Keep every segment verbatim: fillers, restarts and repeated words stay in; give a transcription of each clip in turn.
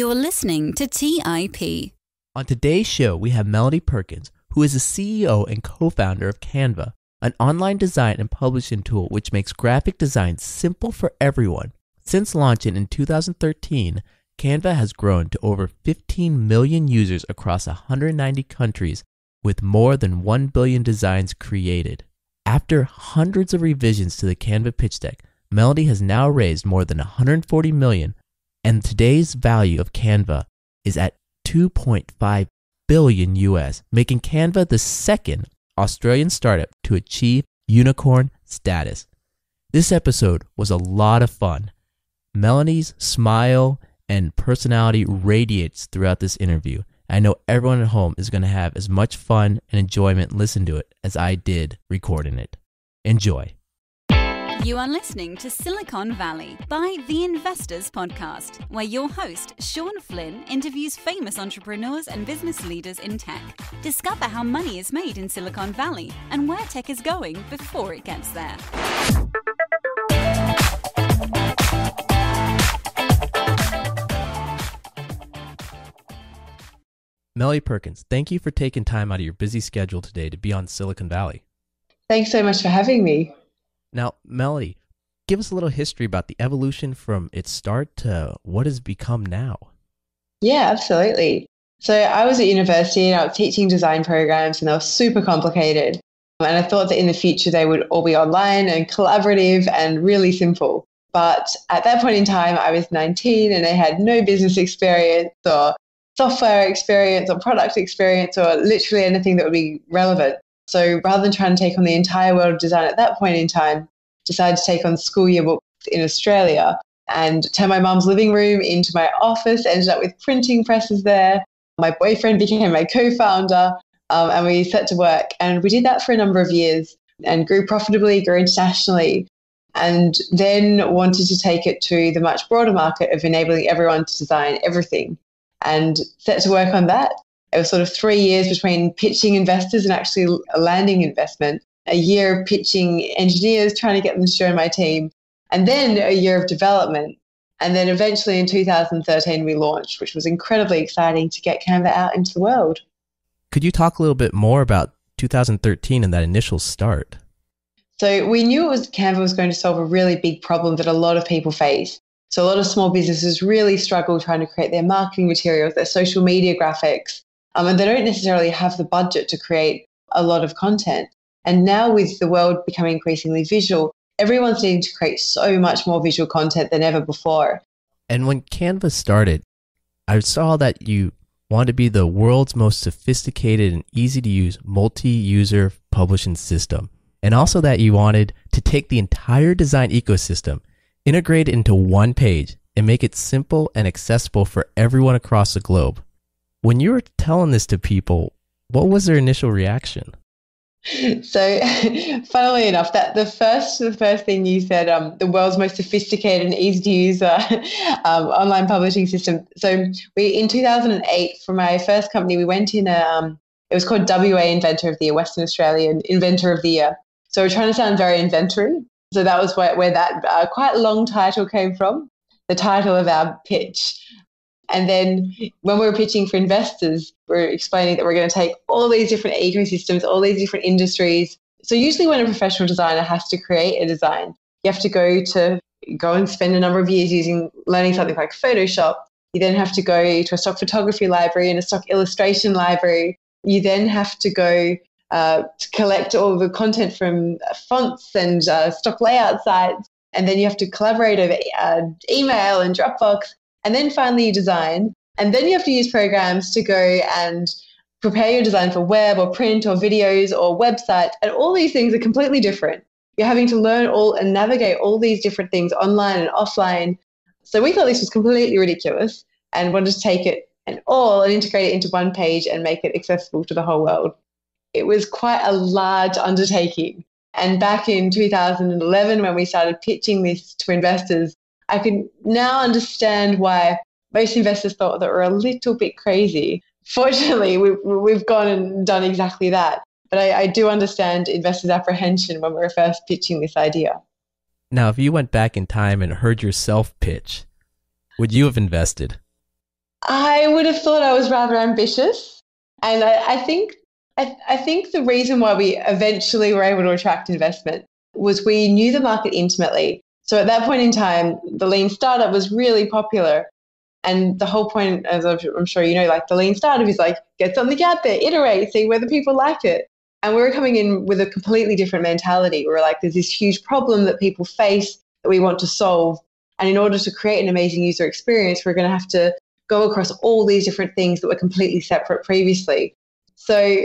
You're listening to T I P. On today's show, we have Melanie Perkins, who is the C E O and co-founder of Canva, an online design and publishing tool which makes graphic design simple for everyone. Since launching in two thousand thirteen, Canva has grown to over fifteen million users across one hundred ninety countries with more than one billion designs created. After hundreds of revisions to the Canva pitch deck, Melody has now raised more than one hundred forty million dollars, and today's value of Canva is at two point five billion dollars U S, making Canva the second Australian startup to achieve unicorn status. This episode was a lot of fun. Melanie's smile and personality radiates throughout this interview. I know everyone at home is going to have as much fun and enjoyment listening to it as I did recording it. Enjoy. You are listening to Silicon Valley by The Investor's Podcast, where your host, Sean Flynn, interviews famous entrepreneurs and business leaders in tech. Discover how money is made in Silicon Valley and where tech is going before it gets there. Melanie Perkins, thank you for taking time out of your busy schedule today to be on Silicon Valley. Thanks so much for having me. Now, Melanie, give us a little history about the evolution from its start to what has become now. Yeah, absolutely. So I was at university and I was teaching design programs and they were super complicated. And I thought that in the future they would all be online and collaborative and really simple. But at that point in time, I was nineteen and I had no business experience or software experience or product experience or literally anything that would be relevant. So rather than trying to take on the entire world of design at that point in time, decided to take on school yearbooks in Australia and turn my mum's living room into my office, ended up with printing presses there. My boyfriend became my co-founder um, and we set to work. And we did that for a number of years and grew profitably, grew internationally, and then wanted to take it to the much broader market of enabling everyone to design everything and set to work on that. It was sort of three years between pitching investors and actually landing investment, a year of pitching engineers, trying to get them to join my team, and then a year of development. And then eventually in two thousand thirteen, we launched, which was incredibly exciting to get Canva out into the world. Could you talk a little bit more about two thousand thirteen and that initial start? So we knew it was Canva was going to solve a really big problem that a lot of people face. So a lot of small businesses really struggle trying to create their marketing materials, their social media graphics, Um, and they don't necessarily have the budget to create a lot of content. And now with the world becoming increasingly visual, everyone's needing to create so much more visual content than ever before. And when Canva started, I saw that you wanted to be the world's most sophisticated and easy-to-use multi-user publishing system. And also that you wanted to take the entire design ecosystem, integrate it into one page, and make it simple and accessible for everyone across the globe. When you were telling this to people, what was their initial reaction? So, funnily enough, that the first the first thing you said, um, the world's most sophisticated and easy to use uh, um, online publishing system. So, we in two thousand eight, for my first company, we went in a um, it was called W A Inventor of the Year, Western Australian Inventor of the Year. So, we we're trying to sound very inventory. So that was where, where that uh, quite long title came from, the title of our pitch. And then when we were pitching for investors, we we're explaining that we're going to take all these different ecosystems, all these different industries. So usually when a professional designer has to create a design, you have to go to go and spend a number of years using learning something like Photoshop. You then have to go to a stock photography library and a stock illustration library. You then have to go uh, to collect all the content from fonts and uh, stock layout sites. And then you have to collaborate over uh, email and Dropbox. And then finally you design, and then you have to use programs to go and prepare your design for web or print or videos or websites. And all these things are completely different. You're having to learn all and navigate all these different things online and offline. So we thought this was completely ridiculous and wanted to take it and all and integrate it into one page and make it accessible to the whole world. It was quite a large undertaking. And back in two thousand eleven, when we started pitching this to investors, I can now understand why most investors thought that we're a little bit crazy. Fortunately, we've, we've gone and done exactly that. But I, I do understand investors' apprehension when we were first pitching this idea. Now, if you went back in time and heard yourself pitch, would you have invested? I would have thought I was rather ambitious. And I, I think I, I think the reason why we eventually were able to attract investment was we knew the market intimately. So at that point in time, the lean startup was really popular. And the whole point, as I'm sure you know, like the lean startup is like, get something out there, iterate, see whether people like it. And we were coming in with a completely different mentality. We were like, there's this huge problem that people face that we want to solve. And in order to create an amazing user experience, we're going to have to go across all these different things that were completely separate previously. So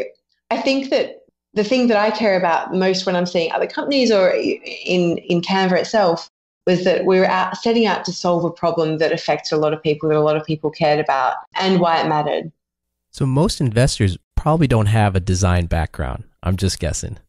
I think that the thing that I care about most when I'm seeing other companies or in, in Canva itself was that we were out, setting out to solve a problem that affects a lot of people, that a lot of people cared about, and why it mattered. So most investors probably don't have a design background. I'm just guessing.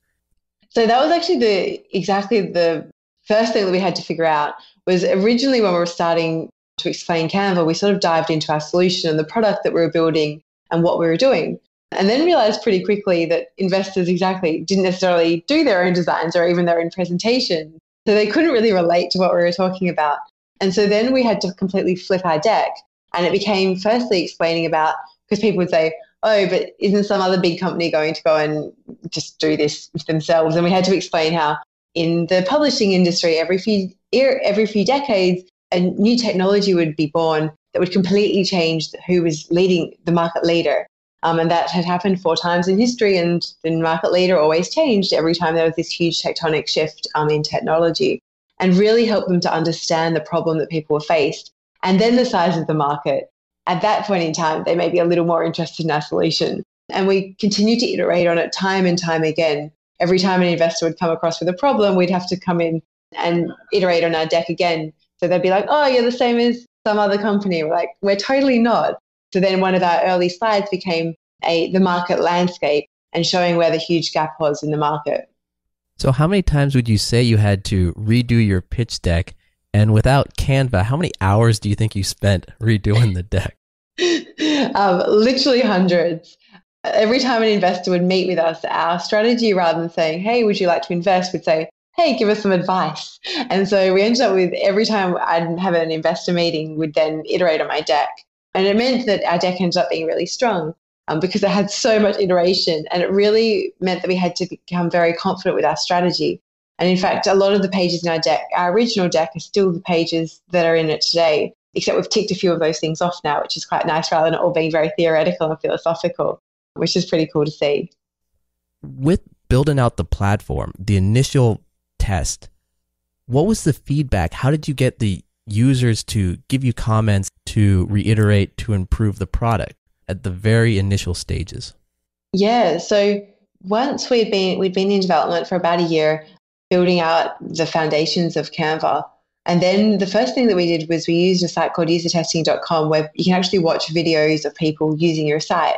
So that was actually the exactly the first thing that we had to figure out. Was originally when we were starting to explain Canva, we sort of dived into our solution and the product that we were building and what we were doing. And then realized pretty quickly that investors exactly didn't necessarily do their own designs or even their own presentations. So they couldn't really relate to what we were talking about. And so then we had to completely flip our deck. And it became firstly explaining about, because people would say, oh, but isn't some other big company going to go and just do this themselves? And we had to explain how in the publishing industry, every few every few decades, a new technology would be born that would completely change who was leading the market leader. Um, and that had happened four times in history, and the market leader always changed every time there was this huge tectonic shift um, in technology, and really helped them to understand the problem that people were faced. And then the size of the market. At that point in time, they may be a little more interested in our solution. And we continued to iterate on it time and time again. Every time an investor would come across with a problem, we'd have to come in and iterate on our deck again. So they'd be like, oh, you're the same as some other company. We're like, we're totally not. So then one of our early slides became a the market landscape and showing where the huge gap was in the market. So how many times would you say you had to redo your pitch deck? And without Canva, how many hours do you think you spent redoing the deck? um, literally hundreds. Every time an investor would meet with us, our strategy, rather than saying, hey, would you like to invest, would say, hey, give us some advice. And so we ended up with every time I'd have an investor meeting, we'd then iterate on my deck. And it meant that our deck ended up being really strong um, because it had so much iteration. And it really meant that we had to become very confident with our strategy. And in fact, a lot of the pages in our deck, our original deck, are still the pages that are in it today, except we've ticked a few of those things off now, which is quite nice rather than it all being very theoretical and philosophical, which is pretty cool to see. With building out the platform, the initial test, what was the feedback? How did you get the users to give you comments, to reiterate, to improve the product at the very initial stages? Yeah, so once we'd been we'd been in development for about a year, building out the foundations of Canva. And then the first thing that we did was we used a site called user testing dot com where you can actually watch videos of people using your site,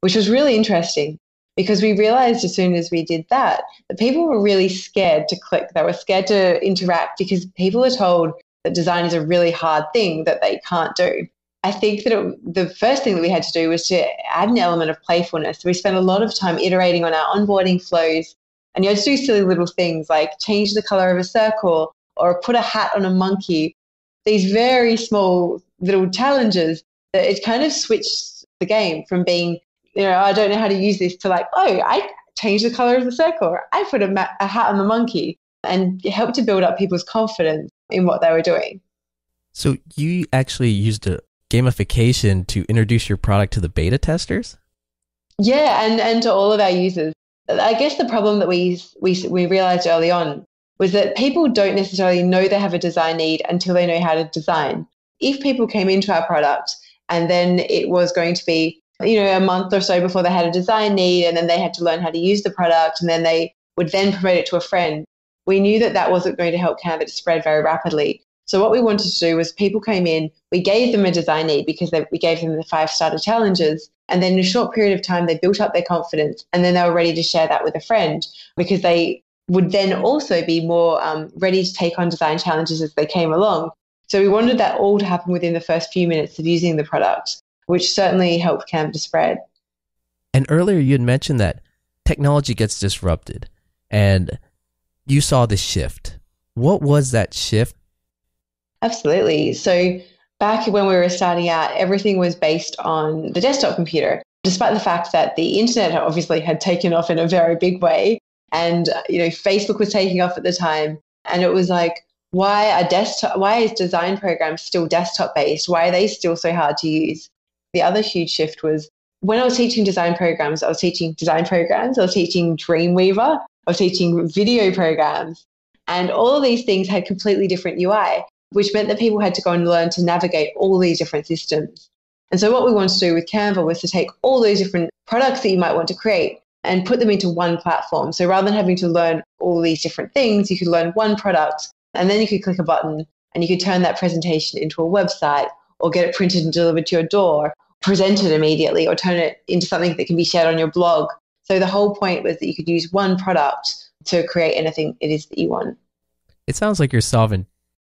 which was really interesting. Because we realized as soon as we did that, that people were really scared to click. They were scared to interact because people are told that design is a really hard thing that they can't do. I think that it, the first thing that we had to do was to add an element of playfulness. We spent a lot of time iterating on our onboarding flows. And you had to do silly little things like change the color of a circle or put a hat on a monkey. These very small little challenges that it kind of switched the game from being, you know, I don't know how to use this to like, oh, I changed the color of the circle, or I put a, ma- a hat on the monkey, and it helped to build up people's confidence in what they were doing. So you actually used a gamification to introduce your product to the beta testers? Yeah, and, and to all of our users. I guess the problem that we, we we realized early on was that people don't necessarily know they have a design need until they know how to design. If people came into our product and then it was going to be, you know, a month or so before they had a design need, and then they had to learn how to use the product, and then they would then promote it to a friend. We knew that that wasn't going to help Canva to spread very rapidly. So what we wanted to do was people came in, we gave them a design need because they, we gave them the five starter challenges. And then in a short period of time, they built up their confidence, and then they were ready to share that with a friend because they would then also be more um, ready to take on design challenges as they came along. So we wanted that all to happen within the first few minutes of using the product, which certainly helped Canva to spread. And earlier you had mentioned that technology gets disrupted and you saw the shift. What was that shift? Absolutely. So back when we were starting out, everything was based on the desktop computer, despite the fact that the internet obviously had taken off in a very big way. And, you know, Facebook was taking off at the time. And it was like, why are desktop, why is design programs still desktop based? Why are they still so hard to use? The other huge shift was when I was teaching design programs, I was teaching design programs, I was teaching Dreamweaver, I was teaching video programs. And all of these things had completely different U I, which meant that people had to go and learn to navigate all these different systems. And so what we wanted to do with Canva was to take all those different products that you might want to create and put them into one platform. So rather than having to learn all these different things, you could learn one product, and then you could click a button and you could turn that presentation into a website or get it printed and delivered to your door, present it immediately, or turn it into something that can be shared on your blog. So the whole point was that you could use one product to create anything it is that you want. It sounds like you're solving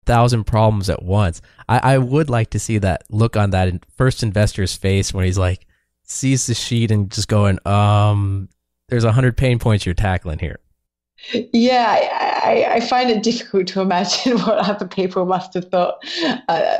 thousand problems at once. I, I would like to see that look on that first investor's face when he's like, sees the sheet and just going, um, there's a hundred pain points you're tackling here. Yeah, I, I, I find it difficult to imagine what other people must have thought. Uh,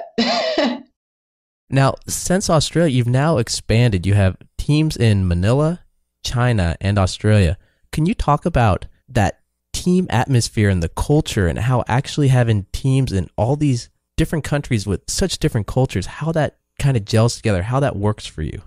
now, since Australia, you've now expanded. You have teams in Manila, China, and Australia. Can you talk about that team atmosphere and the culture and how actually having teams in all these different countries with such different cultures, how that kind of gels together, how that works for you?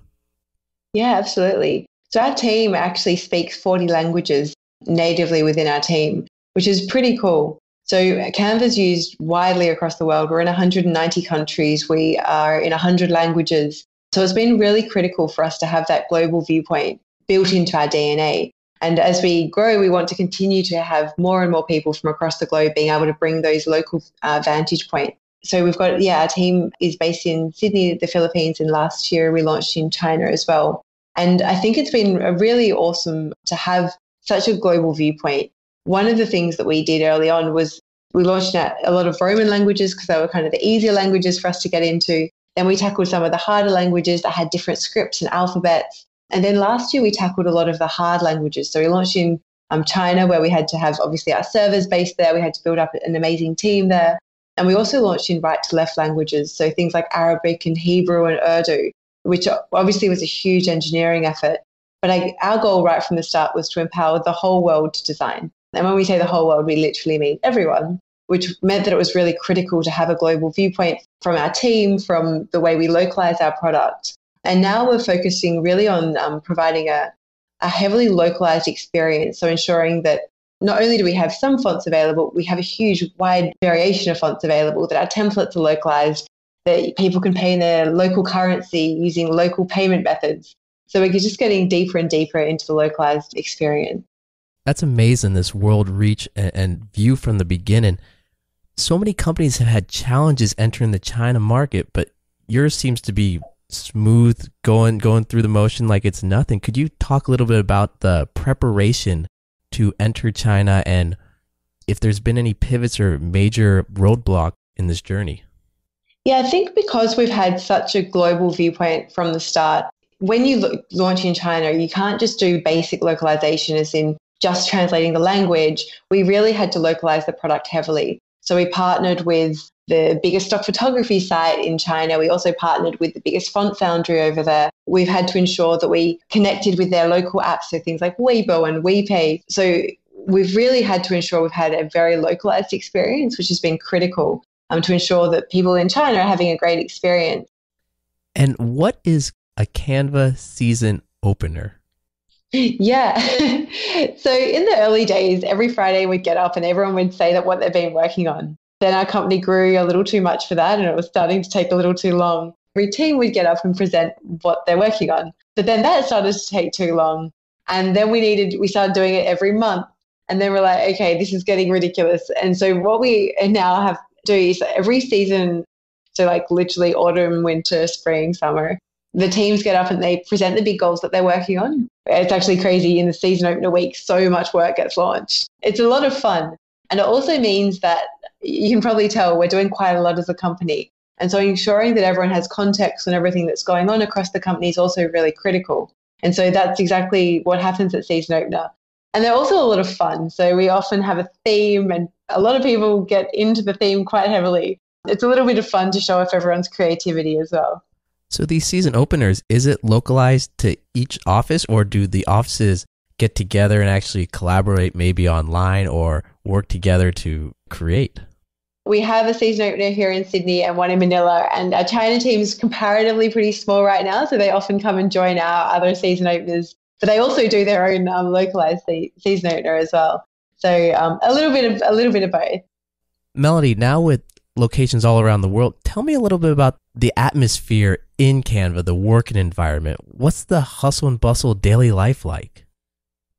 Yeah, absolutely. So our team actually speaks forty languages natively within our team, which is pretty cool. So Canva's used widely across the world. We're in one hundred ninety countries. We are in one hundred languages. So it's been really critical for us to have that global viewpoint built into our D N A. And as we grow, we want to continue to have more and more people from across the globe being able to bring those local uh, vantage points. So we've got, yeah, our team is based in Sydney, the Philippines, and last year we launched in China as well. And I think it's been a really awesome to have such a global viewpoint. One of the things that we did early on was we launched at a lot of Roman languages because they were kind of the easier languages for us to get into. Then we tackled some of the harder languages that had different scripts and alphabets. And then last year we tackled a lot of the hard languages. So we launched in um, China, where we had to have obviously our servers based there. We had to build up an amazing team there. And we also launched in right to left languages. So things like Arabic and Hebrew and Urdu, which obviously was a huge engineering effort. But I, our goal right from the start was to empower the whole world to design. And when we say the whole world, we literally mean everyone, which meant that it was really critical to have a global viewpoint from our team, from the way we localize our product. And now we're focusing really on um, providing a, a heavily localized experience. So ensuring that not only do we have some fonts available, we have a huge wide variation of fonts available, that our templates are localized, that people can pay in their local currency using local payment methods. So we're just getting deeper and deeper into the localized experience. That's amazing, this world reach and view from the beginning. So many companies have had challenges entering the China market, but yours seems to be smooth, going going through the motion like it's nothing. Could you talk a little bit about the preparation to enter China and if there's been any pivots or major roadblock in this journey? Yeah, I think because we've had such a global viewpoint from the start, when you look, launch in China, you can't just do basic localization as in just translating the language. We really had to localize the product heavily. So we partnered with the biggest stock photography site in China. We also partnered with the biggest font foundry over there. We've had to ensure that we connected with their local apps, so things like Weibo and WePay. So we've really had to ensure we've had a very localized experience, which has been critical um, to ensure that people in China are having a great experience. And what is a Canva season opener? Yeah. So in the early days, every Friday we'd get up and everyone would say that what they've been working on. Then our company grew a little too much for that and it was starting to take a little too long. Every team would get up and present what they're working on. But then that started to take too long. And then we needed, we started doing it every month. And then we're like, okay, this is getting ridiculous. And so what we now have to do is every season, so like literally autumn, winter, spring, summer, the teams get up and they present the big goals that they're working on. It's actually crazy. In the season opener week, so much work gets launched. It's a lot of fun. And it also means that you can probably tell we're doing quite a lot as a company. And so ensuring that everyone has context and everything that's going on across the company is also really critical. And so that's exactly what happens at season opener. And they're also a lot of fun. So we often have a theme and a lot of people get into the theme quite heavily. it's a little bit of fun to show off everyone's creativity as well. So these season openers, is it localized to each office, or do the offices get together and actually collaborate maybe online or work together to create? We have a season opener here in Sydney and one in Manila, and our China team is comparatively pretty small right now, so they often come and join our other season openers, but they also do their own um, localized se- season opener as well. So um, a little bit of a little bit of both. Melanie, now with locations all around the world, tell me a little bit about the atmosphere in Canva, the working environment. What's the hustle and bustle daily life like?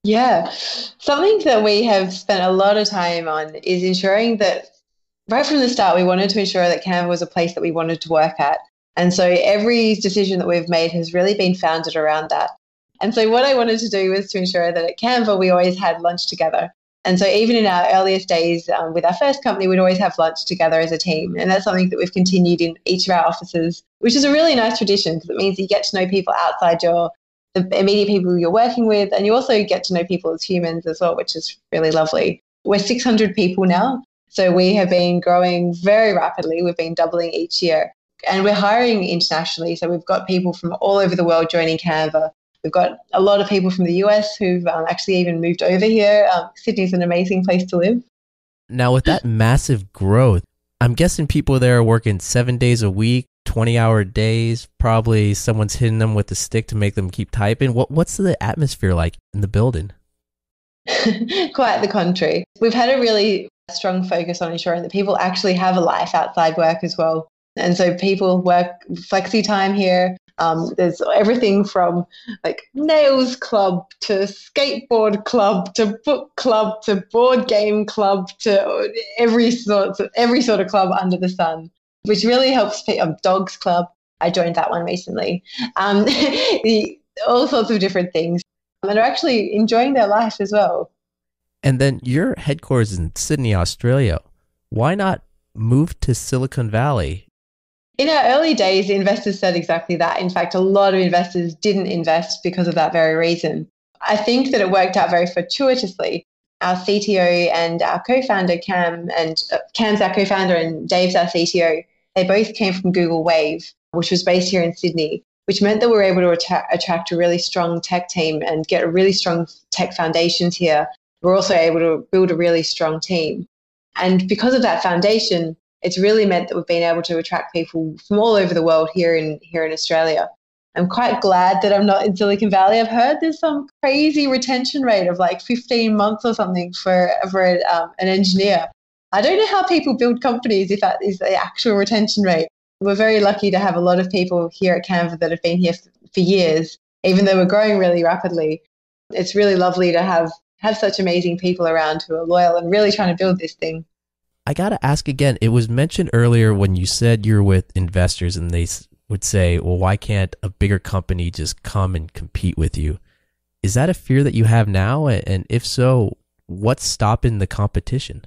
Yeah, something that we have spent a lot of time on is ensuring that right from the start, we wanted to ensure that Canva was a place that we wanted to work at. And so every decision that we've made has really been founded around that. And so what I wanted to do was to ensure that at Canva, we always had lunch together. And so even in our earliest days um, with our first company, we'd always have lunch together as a team. And that's something that we've continued in each of our offices, which is a really nice tradition because it means you get to know people outside your, the immediate people you're working with. And you also get to know people as humans as well, which is really lovely. We're six hundred people now. So we have been growing very rapidly. We've been doubling each year. And we're hiring internationally. So we've got people from all over the world joining Canva. We've got a lot of people from the U S who've um, actually even moved over here. Um, Sydney's an amazing place to live. Now, with that massive growth, I'm guessing people there are working seven days a week, twenty-hour days. Probably someone's hitting them with a stick to make them keep typing. What What's the atmosphere like in the building? Quite the contrary. We've had a really strong focus on ensuring that people actually have a life outside work as well. And so people work flexi time here. Um, there's everything from like nails club to skateboard club to book club to board game club to every sort of, every sort of club under the sun, which really helps people. Um, dogs club, I joined that one recently. Um, all sorts of different things, and are actually enjoying their life as well. And then your headquarters is in Sydney, Australia. Why not move to Silicon Valley? In our early days, investors said exactly that. In fact, a lot of investors didn't invest because of that very reason. I think that it worked out very fortuitously. Our C T O and our co-founder, Cam, and uh, Cam's our co-founder and Dave's our C T O, they both came from Google Wave, which was based here in Sydney, which meant that we were able to att- attract a really strong tech team and get a really strong tech foundations here. We're also able to build a really strong team. And because of that foundation, it's really meant that we've been able to attract people from all over the world here in here in Australia. I'm quite glad that I'm not in Silicon Valley. I've heard there's some crazy retention rate of like fifteen months or something for, for um, an engineer. I don't know how people build companies if that is the actual retention rate. We're very lucky to have a lot of people here at Canva that have been here for years, even though we're growing really rapidly. It's really lovely to have, have such amazing people around who are loyal and really trying to build this thing. I got to ask again, it was mentioned earlier when you said you're with investors and they would say, well, why can't a bigger company just come and compete with you? Is that a fear that you have now? And if so, what's stopping the competition?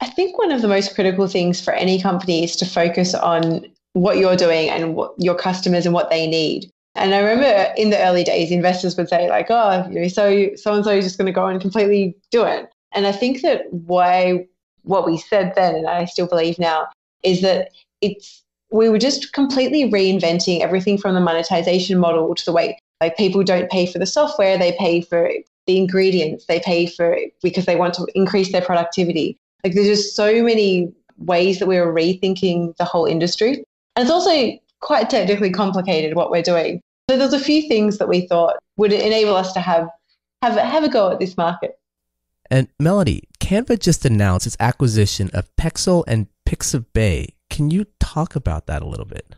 I think one of the most critical things for any company is to focus on what you're doing and what your customers and what they need. And I remember in the early days, investors would say like, oh, you know, so so-and-so is just going to go and completely do it. And I think that why... what we said then, and I still believe now, is that it's we were just completely reinventing everything from the monetization model to the way like people don't pay for the software, they pay for the ingredients, they pay for it because they want to increase their productivity. Like there's just so many ways that we were rethinking the whole industry. And it's also quite technically complicated what we're doing. So there's a few things that we thought would enable us to have have have a go at this market. And Melanie, Canva just announced its acquisition of Pexel and Pixabay. Can you talk about that a little bit?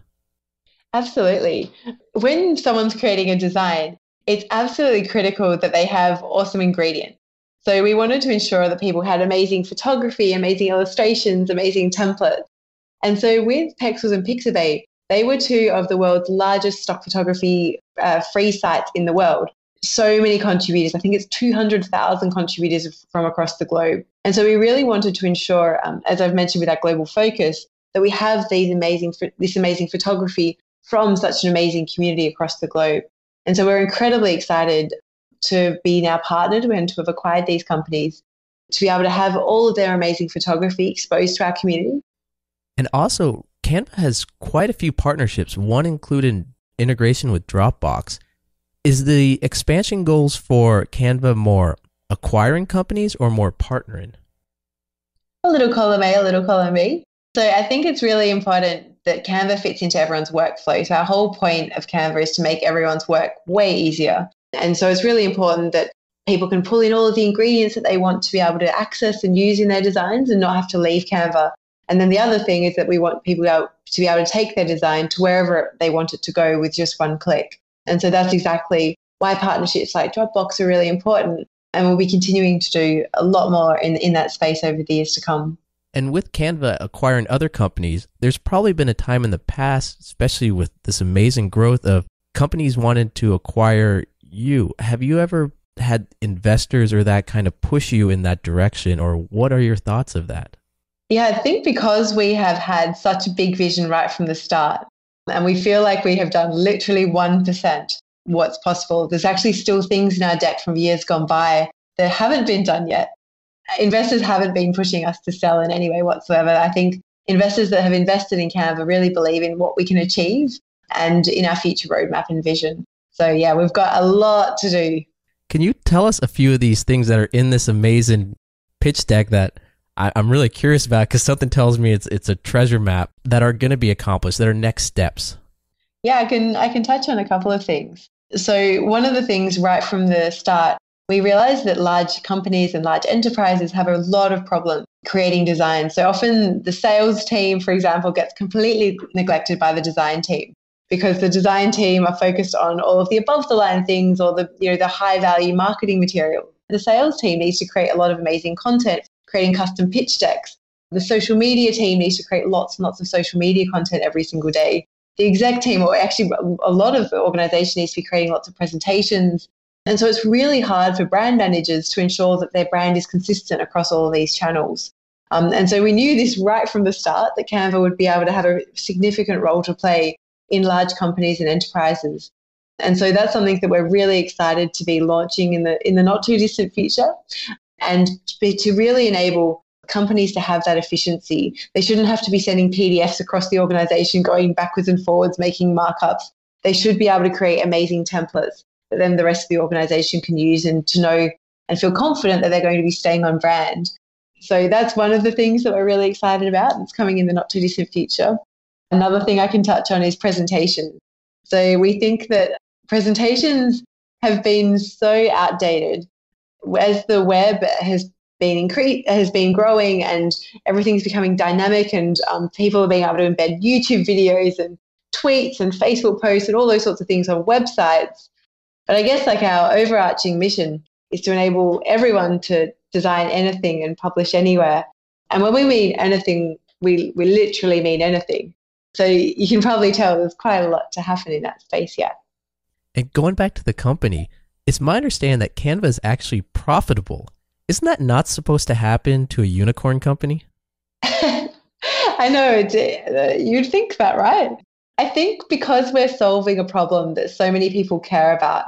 Absolutely. When someone's creating a design, it's absolutely critical that they have awesome ingredients. So we wanted to ensure that people had amazing photography, amazing illustrations, amazing templates. And so with Pexels and Pixabay, they were two of the world's largest stock photography uh, free sites in the world. So many contributors. I think it's two hundred thousand contributors from across the globe. And so we really wanted to ensure, um, as I've mentioned with our global focus, that we have these amazing, this amazing photography from such an amazing community across the globe. And so we're incredibly excited to be now partnered and to have acquired these companies, to be able to have all of their amazing photography exposed to our community. And also, Canva has quite a few partnerships, one including integration with Dropbox. Is the expansion goals for Canva more acquiring companies or more partnering? A little column A, a little column B. So I think it's really important that Canva fits into everyone's workflow. So our whole point of Canva is to make everyone's work way easier. And so it's really important that people can pull in all of the ingredients that they want to be able to access and use in their designs and not have to leave Canva. And then the other thing is that we want people to be able to take their design to wherever they want it to go with just one click. And so that's exactly why partnerships like Dropbox are really important. And we'll be continuing to do a lot more in, in that space over the years to come. And with Canva acquiring other companies, there's probably been a time in the past, especially with this amazing growth of companies wanting to acquire you. Have you ever had investors or that kind of push you in that direction, or what are your thoughts of that? Yeah, I think because we have had such a big vision right from the start, and we feel like we have done literally one percent what's possible. There's actually still things in our deck from years gone by that haven't been done yet. Investors haven't been pushing us to sell in any way whatsoever. I think investors that have invested in Canva really believe in what we can achieve and in our future roadmap and vision. So yeah, we've got a lot to do. Can you tell us a few of these things that are in this amazing pitch deck that I'm really curious about, because something tells me it's it's a treasure map, that are going to be accomplished, that are next steps? Yeah, I can I can touch on a couple of things. So one of the things right from the start, we realized that large companies and large enterprises have a lot of problems creating design. So often the sales team, for example, gets completely neglected by the design team, because the design team are focused on all of the above the line things or the, you know, the high value marketing material. The sales team needs to create a lot of amazing content, creating custom pitch decks. The social media team needs to create lots and lots of social media content every single day. The exec team, or actually a lot of the organization, needs to be creating lots of presentations. And so it's really hard for brand managers to ensure that their brand is consistent across all of these channels. Um, and so we knew this right from the start, that Canva would be able to have a significant role to play in large companies and enterprises. And so that's something that we're really excited to be launching in the in the not too distant future, and to, be, to really enable companies to have that efficiency. They shouldn't have to be sending P D Fs across the organization, going backwards and forwards, making markups. They should be able to create amazing templates that then the rest of the organization can use and to know and feel confident that they're going to be staying on brand. So that's one of the things that we're really excited about that's coming in the not too distant future. Another thing I can touch on is presentations. So we think that presentations have been so outdated. As the web has been incre- has been growing and everything's becoming dynamic, and um, people are being able to embed YouTube videos and tweets and Facebook posts and all those sorts of things on websites. But I guess like our overarching mission is to enable everyone to design anything and publish anywhere. And when we mean anything, we, we literally mean anything. So you can probably tell there's quite a lot to happen in that space yet. And going back to the company, it's my understanding that Canva is actually profitable. Isn't that not supposed to happen to a unicorn company? I know. You'd think that, right? I think because we're solving a problem that so many people care about,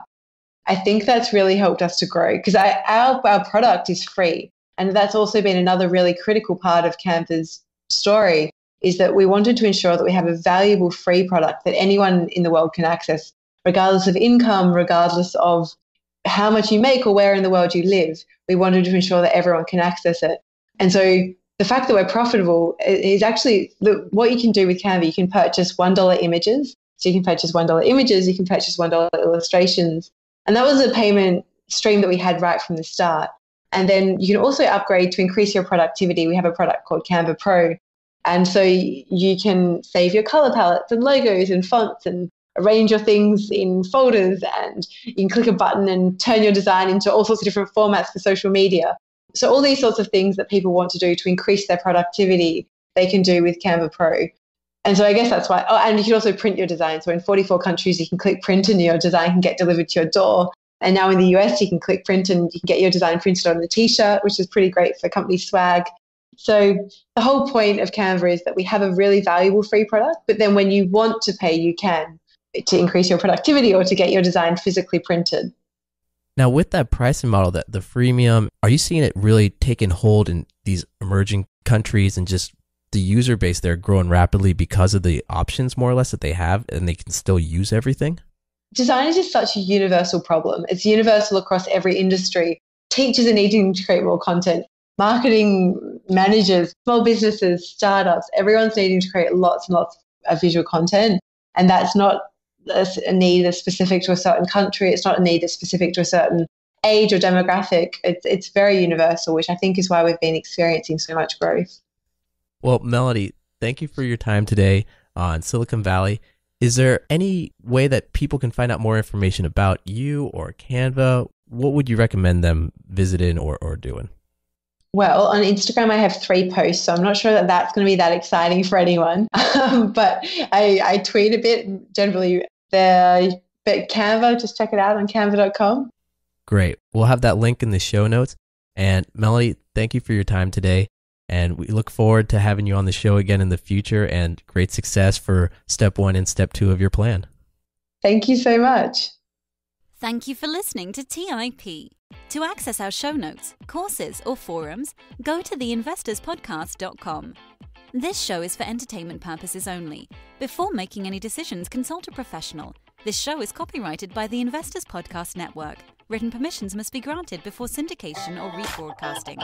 I think that's really helped us to grow, because our, our product is free. And that's also been another really critical part of Canva's story, is that we wanted to ensure that we have a valuable free product that anyone in the world can access, regardless of income, regardless of how much you make or where in the world you live. We wanted to ensure that everyone can access it. And so the fact that we're profitable is actually the, what you can do with Canva. You can purchase one dollar images. So you can purchase one dollar images, you can purchase one dollar illustrations. And that was a payment stream that we had right from the start. And then you can also upgrade to increase your productivity. We have a product called Canva Pro. And so you can save your color palettes and logos and fonts and arrange your things in folders, and you can click a button and turn your design into all sorts of different formats for social media. So all these sorts of things that people want to do to increase their productivity, they can do with Canva Pro. And so I guess that's why. Oh, and you can also print your design. So in forty-four countries, you can click print and your design can get delivered to your door. And now in the U S, you can click print and you can get your design printed on a t-shirt, which is pretty great for company swag. So the whole point of Canva is that we have a really valuable free product, but then when you want to pay, you can, to increase your productivity or to get your design physically printed. Now with that pricing model, that the freemium, are you seeing it really taking hold in these emerging countries and just the user base there growing rapidly because of the options more or less that they have, and they can still use everything? Design is just such a universal problem. It's universal across every industry. Teachers are needing to create more content. Marketing managers, small businesses, startups, everyone's needing to create lots and lots of visual content. And that's not a need that's specific to a certain country. It's not a need that's specific to a certain age or demographic. It's, it's very universal, which I think is why we've been experiencing so much growth. Well, Melanie, thank you for your time today on Silicon Valley. Is there any way that people can find out more information about you or Canva? What would you recommend them visiting or, or doing? Well, on Instagram, I have three posts, so I'm not sure that that's going to be that exciting for anyone. Um, but I, I tweet a bit generally there. But Canva, just check it out on canva dot com. Great. We'll have that link in the show notes. And Melanie, thank you for your time today. And we look forward to having you on the show again in the future, and great success for step one and step two of your plan. Thank you so much. Thank you for listening to T I P. To access our show notes, courses, or forums, go to the investors podcast dot com. This show is for entertainment purposes only. Before making any decisions, consult a professional. This show is copyrighted by The Investors Podcast Network. Written permissions must be granted before syndication or rebroadcasting.